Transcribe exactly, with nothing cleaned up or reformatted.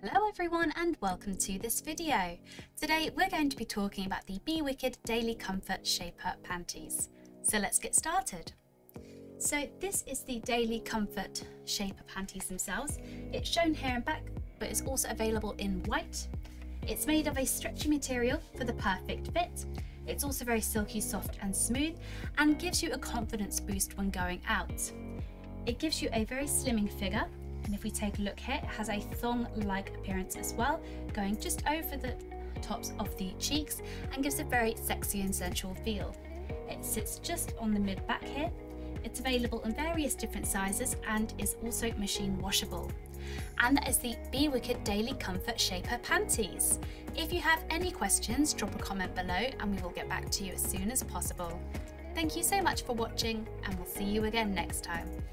Hello everyone and welcome to this video. Today we're going to be talking about the Be Wicked Daily Comfort Shape Up Panties. So let's get started. So this is the Daily Comfort Shape Up Panties themselves. It's shown here in black, but it's also available in white. It's made of a stretchy material for the perfect fit. It's also very silky, soft and smooth and gives you a confidence boost when going out. It gives you a very slimming figure. And if we take a look here, it has a thong-like appearance as well, going just over the tops of the cheeks and gives a very sexy and sensual feel. It sits just on the mid-back here. It's available in various different sizes and is also machine washable. And that is the Be Wicked Daily Comfort Shaper Panties. If you have any questions, drop a comment below and we will get back to you as soon as possible. Thank you so much for watching and we'll see you again next time.